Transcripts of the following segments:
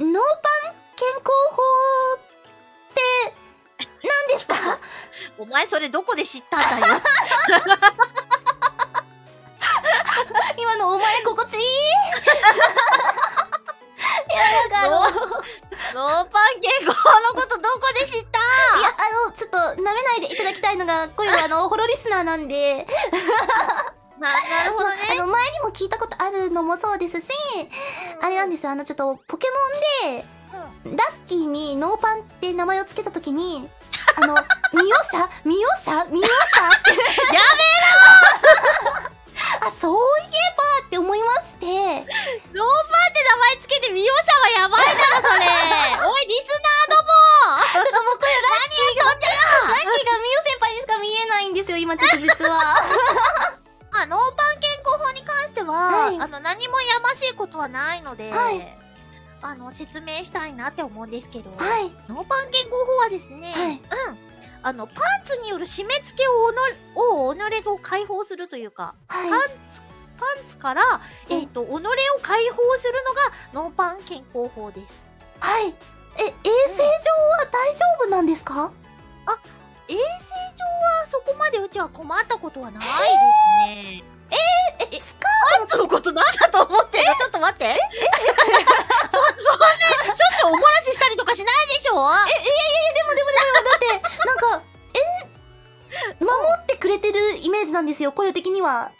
ノーパン健康法って何ですか？お前それどこで知ったんだよ。今のお前心地いい。やだからノーパン健康のことどこで知った？いやちょっと舐めないでいただきたいのがこういうホロリスナーなんで。なるほどね。前にも聞いたことあるのもそうですし、あれなんですよ、ちょっとポケモンでラッキーにノーパンって名前を付けたときにミヨシャってやめろー。あ、そういえばって思いまして、ノーパンって名前つけてミヨシャはやばいだろそれ。おいリスナーども、ちょっともうこれラッキーがミヨ先輩にしか見えないんですよ今ちょっと実は。まあ、ノーパン健康法に関しては、はい、何もやましいことはないので、はい、説明したいなって思うんですけど、はい、ノーパン健康法はですね、はい、パンツによる締め付けを己を解放するというか、はい、パンツから、己を解放するのがノーパン健康法です。はい。衛生上は大丈夫なんですか？あ、衛生上はそこまでうちは困ったことはないですね。スカートのことなんだと思ってる？ちょっと待って。そんな、しょっちゅうお漏らししたりとかしないでしょ？いや、でも、だって、なんか、守ってくれてるイメージなんですよ、雇用的には。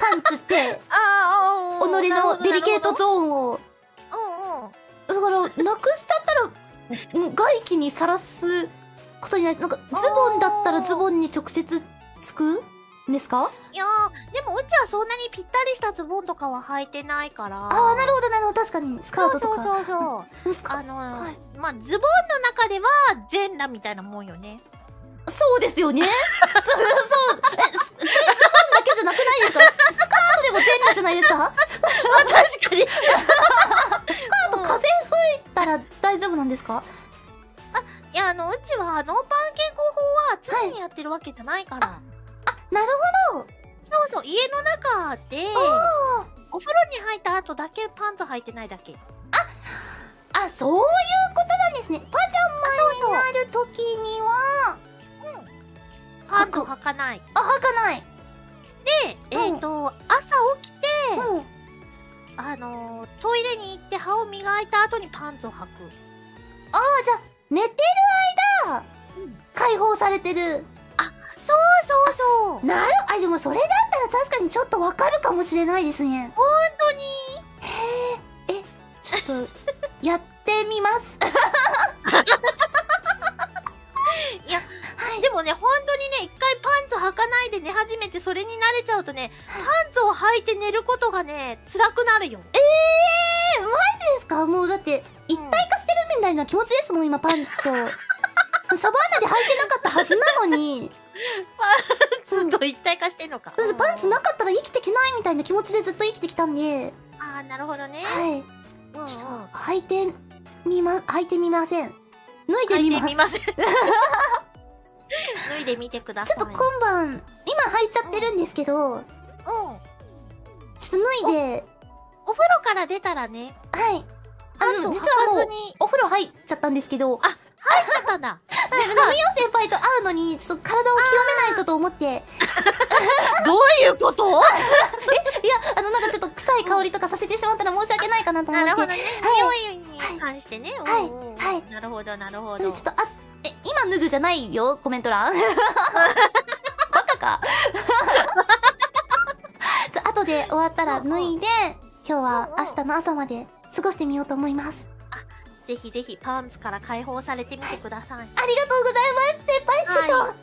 パンツって。己のデリケートゾーンを。だから、なくしちゃったら、外気にさらす。ことにないです。なんかズボンだったらズボンに直接つくんですか？いやー、でもうちはそんなにぴったりしたズボンとかは履いてないから。ああ、なるほどなるほど、確かにスカートとか。そうはい、まあズボンの中では全裸みたいなもんよね。そうですよね。そうズボンだけじゃなくないですか？スカートでも全裸じゃないですか？まあ確かに。スカート風吹いたら大丈夫なんですか？いや、うちはノーパン健康法は常にやってるわけじゃないから。あ、なるほど。そうそう、家の中で、お風呂に入った後だけパンツ履いてないだけ。あ、そういうことなんですね。パジャマになるときには、パンツ履かない。履かない。で、朝起きて、トイレに行って歯を磨いた後にパンツを履く。ああ、じゃあ、寝てる間、解放されてる。あ、そう。なる、でもそれだったら確かにちょっとわかるかもしれないですね。ほんとに。へえ、ちょっと、やってみます。いや、でもね、ほんとにね、一回パンツ履かないで寝始めて、それに慣れちゃうとね、パンツを履いて寝ることがね、辛くなるよ。マジですか？もうだって、一体化してるみたいな気持ちですもん、今、パンツと。サバンナで履いてなかったはずなのに。パンツと一体化してんのか。パンツなかったら生きてけないみたいな気持ちでずっと生きてきたんで。ああ、なるほどね。はい。履いてみません。脱いでみます。脱いでみてください。ちょっと今晩、今履いちゃってるんですけど。ちょっと脱いで。お風呂から出たらね。はい。実はもうお風呂入っちゃったんですけど。あ、入っちゃったんだ。ミヨ先輩と会うのにちょっと体を清めないとと思って。どういうこと？いや、なんかちょっと臭い香りとかさせてしまったら申し訳ないかなと思って。なるほどね。匂いに関してね。はい。なるほど。ちょっと今脱ぐじゃないよコメント欄。バカか。後で終わったら脱いで。今日は明日の朝まで過ごしてみようと思います。あ、ぜひぜひパンツから解放されてみてください。ありがとうございます、先輩師匠。